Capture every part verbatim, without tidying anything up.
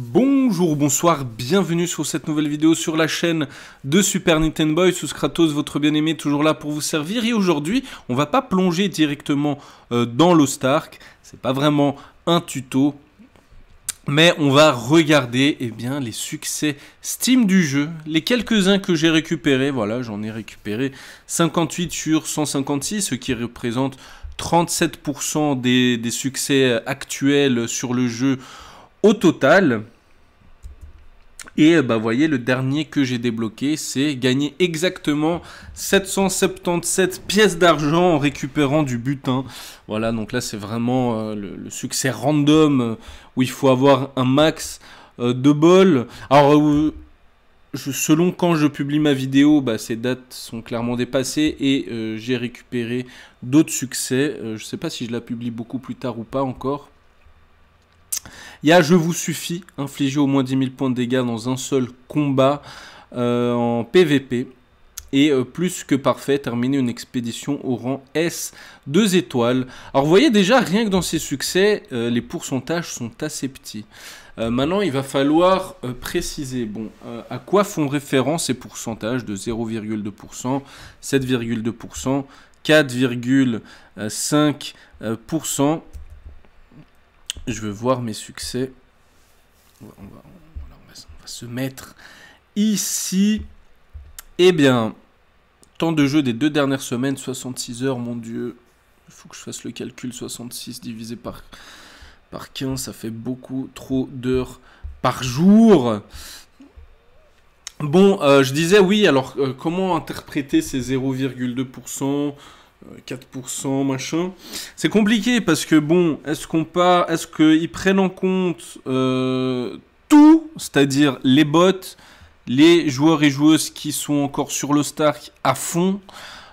Bonjour, bonsoir, bienvenue sur cette nouvelle vidéo sur la chaîne de Super Nintendo Boy. Sous Kratos, votre bien-aimé, toujours là pour vous servir. Et aujourd'hui, on va pas plonger directement euh, dans Lost Ark. C'est pas vraiment un tuto, mais on va regarder eh bien, les succès Steam du jeu. Les quelques-uns que j'ai récupérés, voilà, j'en ai récupéré cinquante-huit sur cent cinquante-six, ce qui représente trente-sept pour cent des, des succès actuels sur le jeu au total. Et bah voyez, le dernier que j'ai débloqué, c'est gagner exactement sept cent soixante-dix-sept pièces d'argent en récupérant du butin. Voilà, donc là c'est vraiment euh, le, le succès random euh, où il faut avoir un max euh, de bol. Alors euh, je, selon quand je publie ma vidéo, bah, ces dates sont clairement dépassées et euh, j'ai récupéré d'autres succès. Euh, je sais pas si je la publie beaucoup plus tard ou pas encore. Il y a « Je vous suffis », infliger au moins dix mille points de dégâts dans un seul combat euh, en P V P. Et euh, plus que parfait, terminer une expédition au rang S, deux étoiles. Alors vous voyez déjà, rien que dans ces succès, euh, les pourcentages sont assez petits. Euh, maintenant, il va falloir euh, préciser bon, euh, à quoi font référence ces pourcentages de zéro virgule deux pour cent, sept virgule deux pour cent, quatre virgule cinq pour cent. Je veux voir mes succès. On va, on va, on va, on va se mettre ici. Eh bien, temps de jeu des deux dernières semaines, soixante-six heures, mon Dieu. Il faut que je fasse le calcul. soixante-six divisé par, par quinze, ça fait beaucoup trop d'heures par jour. Bon, euh, je disais, oui, alors, euh, comment interpréter ces zéro virgule deux pour cent ? quatre pour cent, machin. C'est compliqué parce que, bon, est-ce qu'on part, est-ce qu'ils prennent en compte euh, tout, c'est-à-dire les bots, les joueurs et joueuses qui sont encore sur Lost Ark à fond,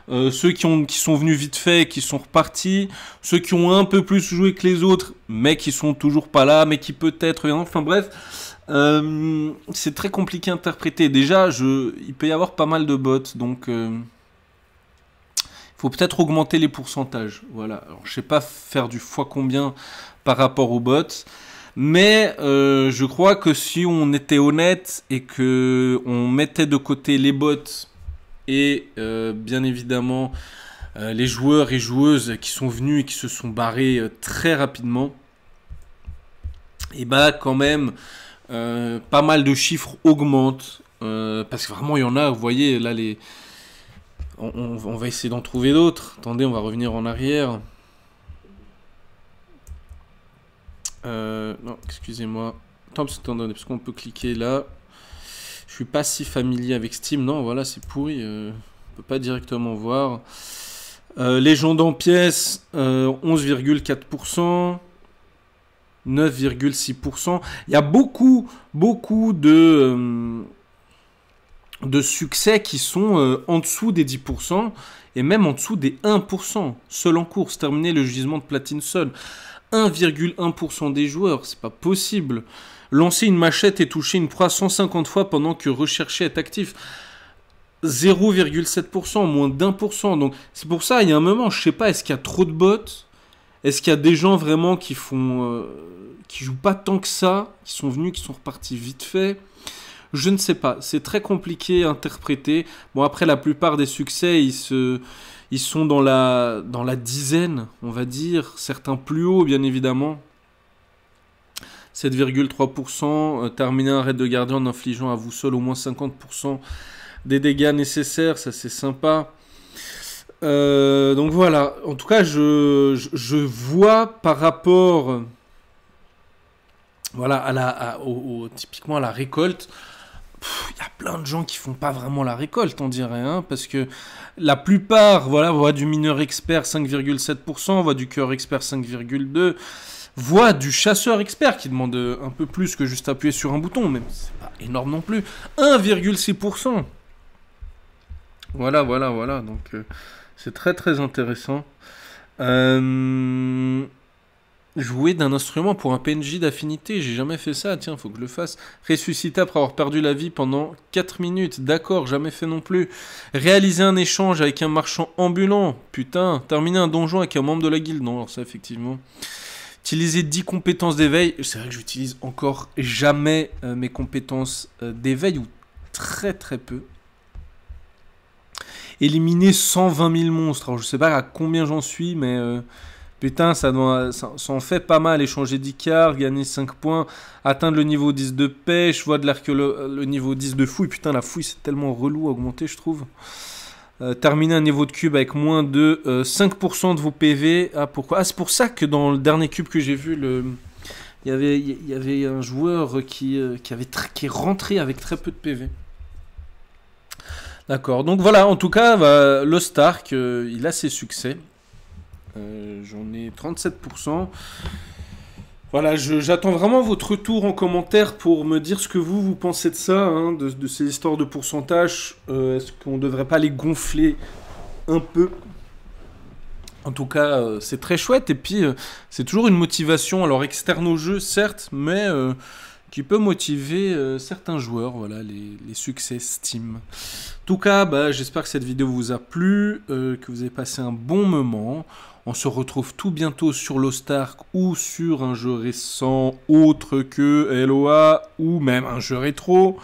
euh, ceux qui, ont, qui sont venus vite fait, qui sont repartis, ceux qui ont un peu plus joué que les autres, mais qui sont toujours pas là, mais qui peut-être... Enfin bref, euh, c'est très compliqué à interpréter. Déjà, je, il peut y avoir pas mal de bots, donc... Euh, faut peut-être augmenter les pourcentages. Voilà. Alors, je sais pas faire du fois combien par rapport aux bots, mais euh, je crois que si on était honnête et que on mettait de côté les bots et euh, bien évidemment euh, les joueurs et joueuses qui sont venus et qui se sont barrés euh, très rapidement, et bah quand même euh, pas mal de chiffres augmentent euh, parce que vraiment il y en a. Vous voyez là les On, on, on va essayer d'en trouver d'autres. Attendez, on va revenir en arrière. Euh, non, excusez-moi. Attends, attendez, parce qu'on peut cliquer là. Je suis pas si familier avec Steam. Non, voilà, c'est pourri. Euh, on peut pas directement voir. Euh, légende en pièces, euh, onze virgule quatre pour cent. neuf virgule six pour cent. Il y a beaucoup, beaucoup de... Euh, de succès qui sont euh, en dessous des dix pour cent et même en dessous des un pour cent. Seul en course, terminer le gisement de platine seul. un virgule un pour cent des joueurs, c'est pas possible. Lancer une machette et toucher une proie cent cinquante fois pendant que rechercher est actif. zéro virgule sept pour cent, moins d'un pour cent. Donc c'est pour ça, il y a un moment, je sais pas, est-ce qu'il y a trop de bots? Est-ce qu'il y a des gens vraiment qui font, euh, qui jouent pas tant que ça, qui sont venus, qui sont repartis vite fait? Je ne sais pas, c'est très compliqué à interpréter. Bon, après, la plupart des succès, ils, se... ils sont dans la... dans la dizaine, on va dire. Certains plus hauts, bien évidemment. sept virgule trois pour cent. Euh, terminer un raid de gardien en infligeant à vous seul au moins cinquante pour cent des dégâts nécessaires. Ça, c'est sympa. Euh, donc voilà. En tout cas, je, je vois par rapport voilà, à la... à... Au... Au... typiquement à la récolte... Il y a plein de gens qui font pas vraiment la récolte, on dirait, hein, parce que la plupart, voilà, voient du mineur expert cinq virgule sept pour cent, voient du cœur expert cinq virgule deux pour cent, voient du chasseur expert qui demande un peu plus que juste appuyer sur un bouton, mais c'est pas énorme non plus, un virgule six pour cent. Voilà, voilà, voilà, donc euh, c'est très très intéressant. Euh... Jouer d'un instrument pour un P N J d'affinité, j'ai jamais fait ça, tiens, faut que je le fasse. Ressusciter après avoir perdu la vie pendant quatre minutes, d'accord, jamais fait non plus. Réaliser un échange avec un marchand ambulant, putain. Terminer un donjon avec un membre de la guilde, non, alors ça, effectivement. Utiliser dix compétences d'éveil. C'est vrai que j'utilise encore jamais euh, mes compétences euh, d'éveil, ou très très peu. Éliminer cent vingt mille monstres. Alors je sais pas à combien j'en suis, mais euh, putain, ça, doit, ça, ça en fait pas mal. Échanger dix quarts, gagner cinq points, atteindre le niveau dix de pêche, voir de l'archéologue, le niveau dix de fouille. Putain, la fouille, c'est tellement relou à augmenter, je trouve. Euh, terminer un niveau de cube avec moins de euh, cinq pour cent de vos P V. Ah, pourquoi? Ah, c'est pour ça que dans le dernier cube que j'ai vu, le... il, y avait, il y avait un joueur qui, euh, qui, avait qui est rentré avec très peu de P V. D'accord, donc voilà, en tout cas, bah, Lost Ark, euh, il a ses succès. Euh, J'en ai trente-sept pour cent. Voilà, j'attends vraiment votre retour en commentaire pour me dire ce que vous, vous pensez de ça, hein, de, de ces histoires de pourcentage. Euh, Est-ce qu'on ne devrait pas les gonfler un peu? En tout cas, euh, c'est très chouette. Et puis, euh, c'est toujours une motivation, alors externe au jeu, certes, mais... Euh, qui peut motiver euh, certains joueurs, voilà, les, les succès Steam. En tout cas, bah, j'espère que cette vidéo vous a plu, euh, que vous avez passé un bon moment. On se retrouve tout bientôt sur Lost Ark ou sur un jeu récent autre que L O A ou même un jeu rétro.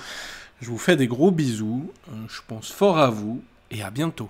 Je vous fais des gros bisous, euh, je pense fort à vous et à bientôt.